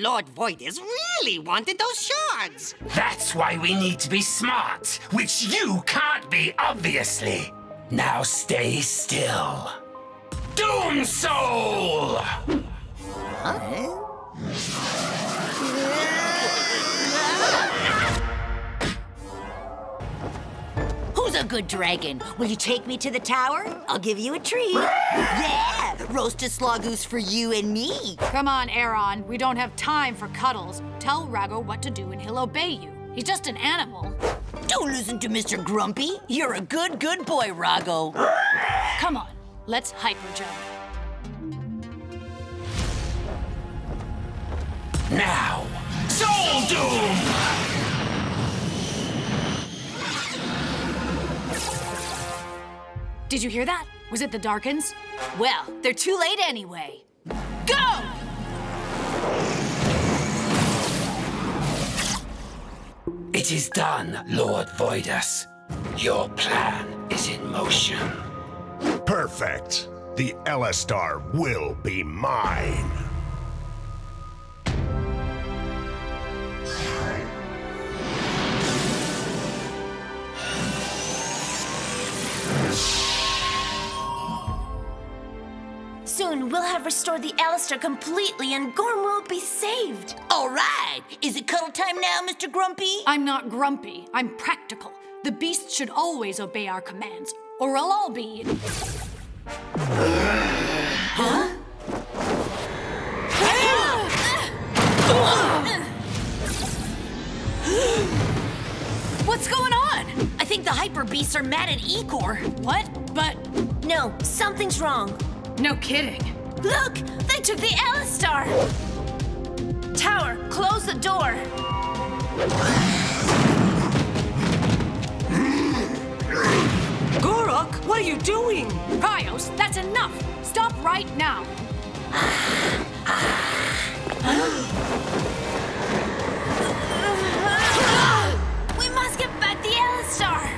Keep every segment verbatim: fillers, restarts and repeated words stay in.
Lord Voidus really wanted those shards. That's why we need to be smart, which you can't be, obviously. Now stay still. Doom Soul! Huh? Who's a good dragon? Will you take me to the tower? I'll give you a treat. Yeah! Roasted Slagoose for you and me. Come on, Eron. We don't have time for cuddles. Tell Rago what to do and he'll obey you. He's just an animal. Don't listen to Mister Grumpy. You're a good, good boy, Rago. Come on. Let's hyperjump. Now, Soul Doom! Did you hear that? Was it the Darkans? Well, they're too late anyway. Go! It is done, Lord Voidus. Your plan is in motion. Perfect. The Elestar will be mine. Soon, we'll have restored the Elestar completely and Gorm will be saved. All right. Is it cuddle time now, Mister Grumpy? I'm not grumpy. I'm practical. The beasts should always obey our commands, or we'll all be... Huh? What's going on? I think the Hyper Beasts are mad at Igor. What? But... No, something's wrong. No kidding. Look! They took the Elestar! Tower, close the door! Gorok, what are you doing? Ryos, that's enough! Stop right now! We must get back the Elestar!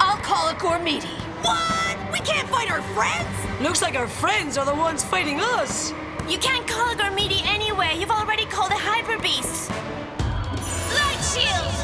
I'll call a Gormiti. What? We can't fight our friends? Looks like our friends are the ones fighting us! You can't call Gormiti anyway! You've already called the Hyper Beasts! Light shield!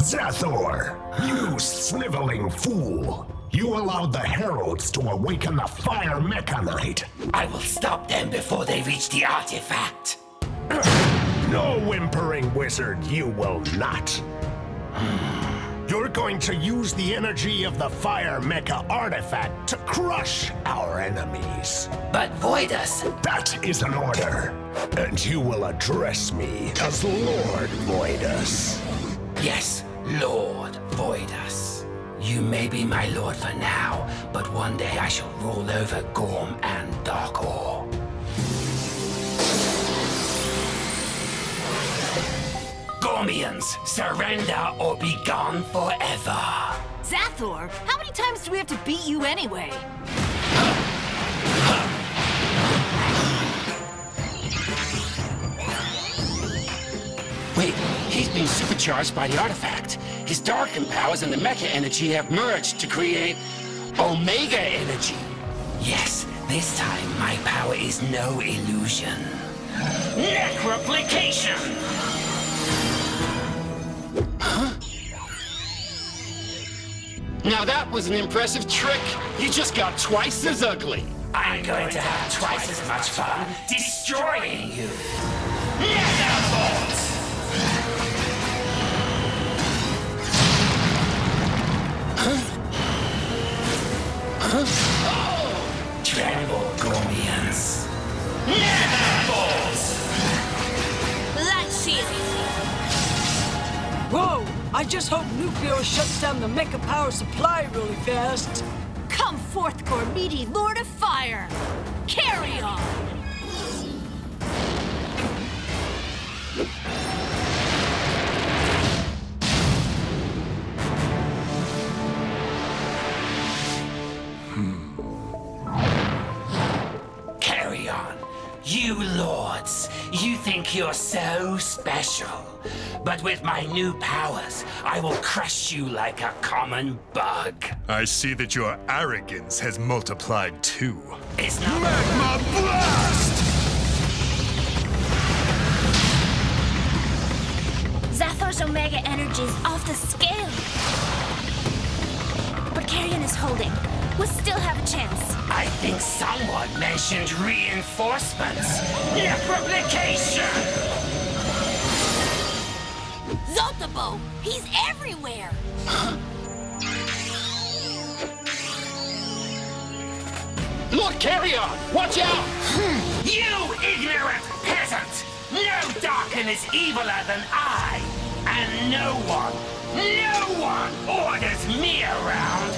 Xathor! You sniveling fool! You allowed the heralds to awaken the fire mechanite! I will stop them before they reach the artifact! No whimpering, wizard, you will not. You're going to use the energy of the Fire Mecha artifact to crush our enemies. But Voidus... That is an order. And you will address me as Lord Voidus. Yes, Lord Voidus. You may be my lord for now, but one day I shall rule over Gorm and Darkor. Gormians, surrender or be gone forever. Xathor, how many times do we have to beat you anyway? Wait, he's being supercharged by the artifact. His Darkin powers and the Mecha energy have merged to create Omega energy. Yes, this time my power is no illusion. Necroplication! Huh? Now that was an impressive trick. You just got twice as ugly. I'm, I'm going, going to have twice, twice as much fun destroying you. Netherbolt! Huh? Huh? Oh! Tremble, Gormians. Netherbolt! Light shield. Whoa! I just hope Nufior shuts down the Mecha power supply really fast. Come forth, Gormiti, Lord of Fire! Carry on! Hmm. Carry on. You lords, you think you're so special, but with my new powers, I will crush you like a common bug. I see that your arrogance has multiplied too. It's not- Magma Blast! Xathor's Omega energy is off the scale. But Carrion is holding. We still have a chance. I think someone mentioned reinforcements. Necroplication! Zotabo! He's everywhere! Lord Carrion! Watch out! You ignorant peasant! No Darkin is eviler than I! And no one, no one orders me around!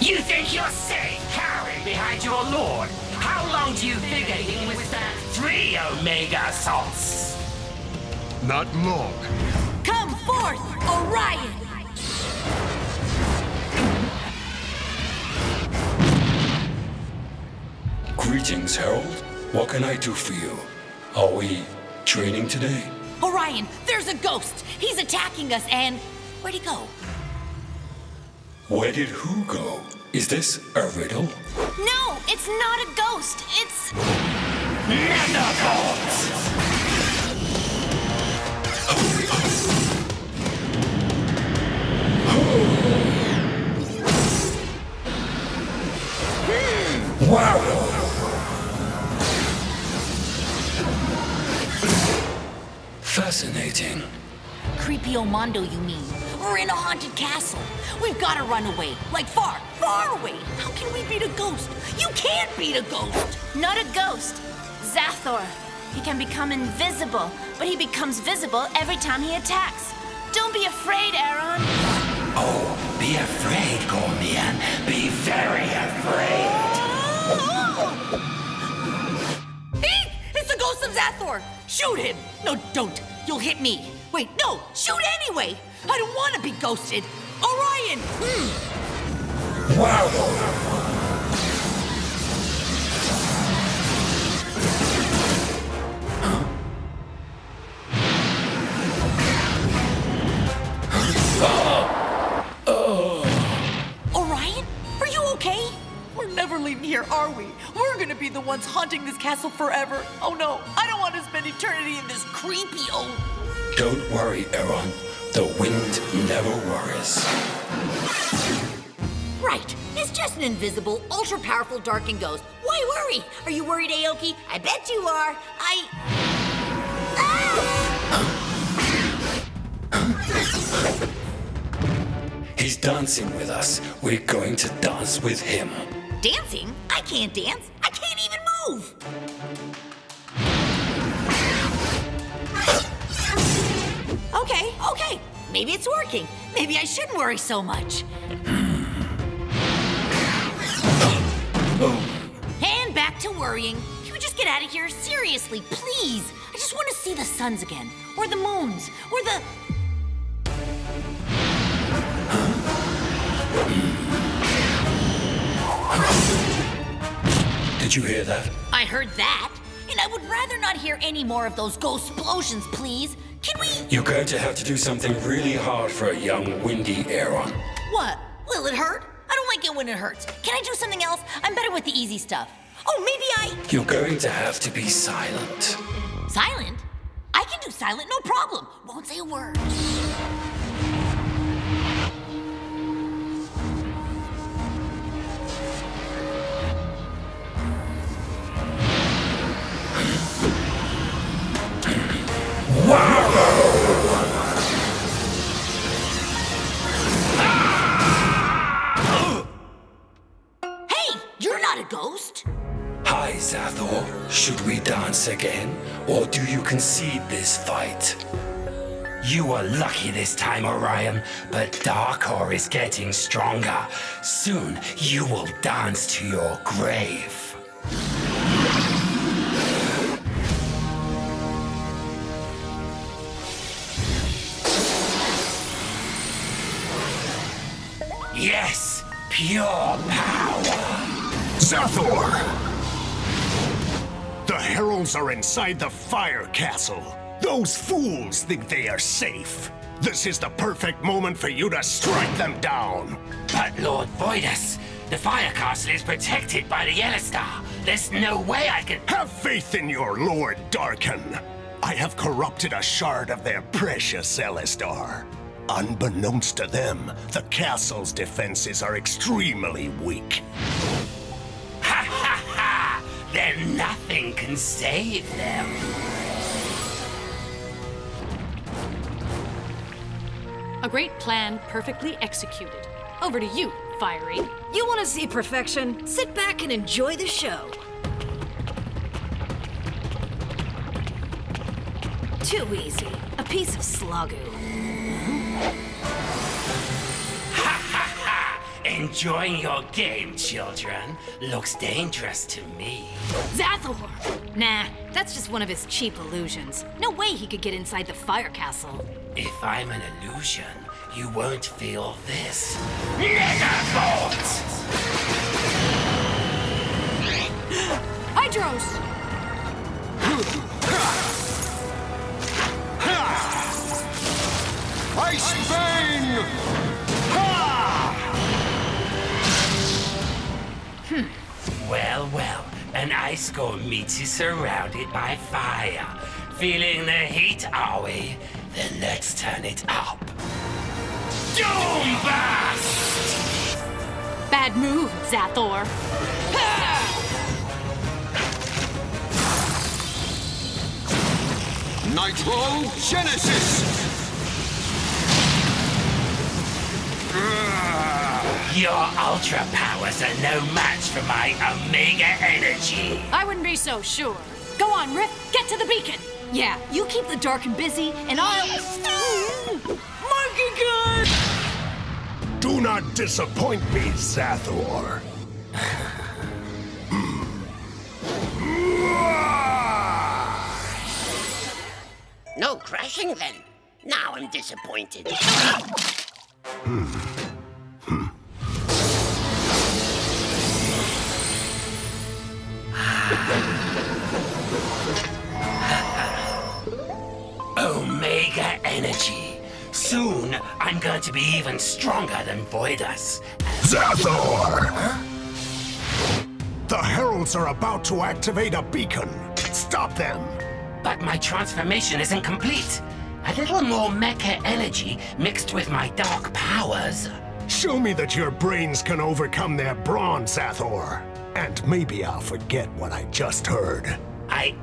You think you're safe, carried behind your lord? How long do you figure he can withstand three Omega assaults? Not long. Come forth, Orion! Greetings, Herald. What can I do for you? Are we training today? Orion, there's a ghost! He's attacking us and... Where'd he go? Where did who go? Is this a riddle? No, it's not a ghost, it's... Necroplication! Wow! Fascinating. Creepy Omondo, you mean? We're in a haunted castle. We've got to run away. Like far, far away. How can we beat a ghost? You can't beat a ghost. Not a ghost. Xathor. He can become invisible, but he becomes visible every time he attacks. Don't be afraid, Eron. Oh, be afraid, Gormian. Be very afraid. Oh! Hey, it's the ghost of Xathor. Shoot him! No, don't. You'll hit me. Wait, no! Shoot anyway! I don't want to be ghosted! Orion! Mm. Wow! Orion? Are you okay? We're never leaving here, are we? We're gonna be the ones haunting this castle forever. Oh no, I don't want to spend eternity in this creepy old... Don't worry, Eron. The wind never worries. Right. It's just an invisible, ultra-powerful Darkin ghost. Why worry? Are you worried, Aoki? I bet you are. I... Ah! He's dancing with us. We're going to dance with him. Dancing? I can't dance. I can't even move. Okay, okay. Maybe it's working. Maybe I shouldn't worry so much. And back to worrying. Can we just get out of here? Seriously, please. I just want to see the suns again. Or the moons. Or the... Did you hear that? I heard that. And I would rather not hear any more of those ghost explosions, please. Can we... You're going to have to do something really hard for a young, windy Eron. What? Will it hurt? I don't like it when it hurts. Can I do something else? I'm better with the easy stuff. Oh, maybe I... You're going to have to be silent. Silent? I can do silent, no problem. Won't say a word. Wow! Hey, you're not a ghost. Hi, Xathor. Should we dance again, or do you concede this fight? You were lucky this time, Orion, but Darkor is getting stronger. Soon, you will dance to your grave. Yes, pure power. Xathor! The heralds are inside the fire castle. Those fools think they are safe. This is the perfect moment for you to strike them down. But Lord Voidus, the fire castle is protected by the Elestar. There's no way I can... Have faith in your Lord Darkin. I have corrupted a shard of their precious Elestar. Unbeknownst to them, the castle's defenses are extremely weak. Ha ha ha! Then nothing can save them. A great plan, perfectly executed. Over to you, Fiery. You want to see perfection? Sit back and enjoy the show. Too easy. A piece of Slagoose. Enjoying your game, children. Looks dangerous to me. Xathor! Nah, that's just one of his cheap illusions. No way he could get inside the fire castle. If I'm an illusion, you won't feel this. Netherbolt! Hydros! Ice Bane! Hmm. Well, well, an ice Gormiti surrounded by fire. Feeling the heat, are we? Then let's turn it up. Stormburst! Bad move, Xathor. Nightfall Genesis! Your ultra powers are no match for my Omega energy. I wouldn't be so sure. Go on, Rip, get to the beacon. Yeah, you keep the Darkin busy, and I'll... Morkagon! Do not disappoint me, Xathor. No crashing, then. Now I'm disappointed. Hmm. Omega energy. Soon, I'm going to be even stronger than Voidus. Xathor! Huh? The heralds are about to activate a beacon. Stop them! But my transformation isn't complete. A little more mecha energy mixed with my dark powers. Show me that your brains can overcome their bronze, Xathor. And maybe I'll forget what I just heard. I...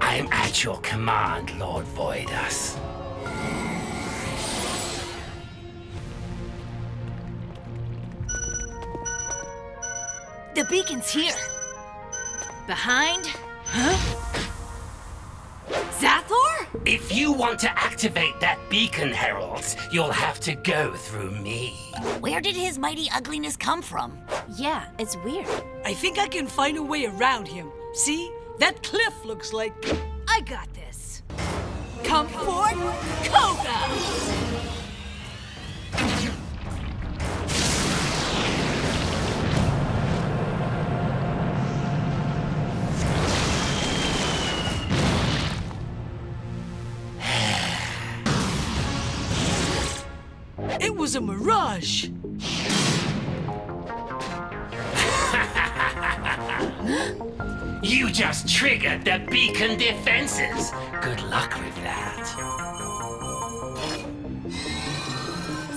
I'm at your command, Lord Voidus. The beacon's here. Behind? Huh? Xathor? If you want to activate that beacon, heralds, you'll have to go through me. Where did his mighty ugliness come from? Yeah, it's weird. I think I can find a way around him. See? That cliff looks like... I got this. Come forth, Koga! It was a mirage! You just triggered the beacon defenses. Good luck with that.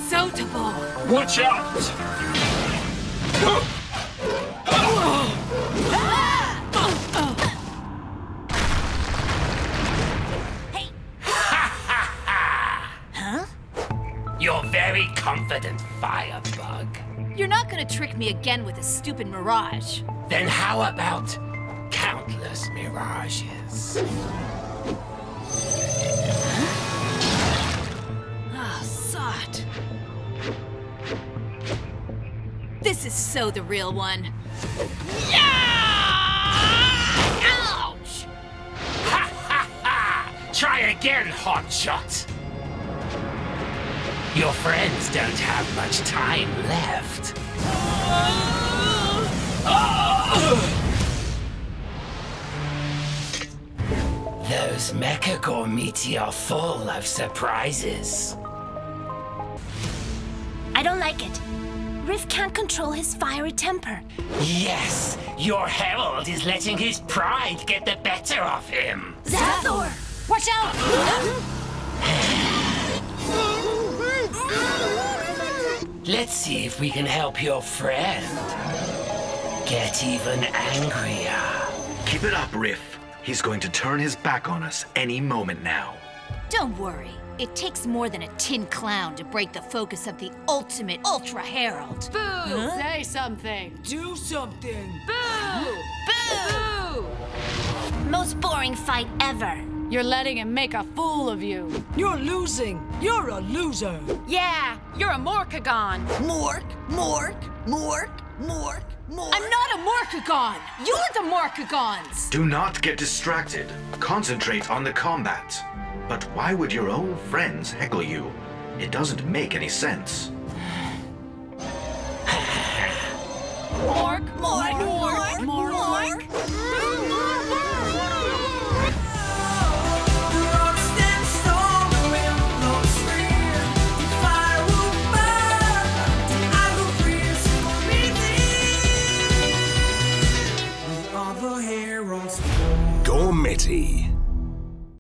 Zotabo! Watch out! Hey! Ha ha ha! Huh? You're very confident, Firebug. You're not gonna trick me again with a stupid mirage. Then how about... countless mirages. Ah, Sot. This is so the real one. Yeah! Ouch! Ha ha ha! Try again, hotshot. Your friends don't have much time left. Those Mecha Gormiti are full of surprises. I don't like it. Riff can't control his fiery temper. Yes, your herald is letting his pride get the better of him. Xathor! Watch out! Let's see if we can help your friend get even angrier. Keep it up, Riff. He's going to turn his back on us any moment now. Don't worry. It takes more than a tin clown to break the focus of the ultimate Ultra Herald. Boo! Huh? Say something. Do something. Boo! Boo! Boo! Most boring fight ever. You're letting him make a fool of you. You're losing. You're a loser. Yeah, you're a Morkagon. Mork, mork, mork, mork, mork. I'm not a Morkagon. You're the Morkagons. Do not get distracted. Concentrate on the combat. But why would your own friends heckle you? It doesn't make any sense.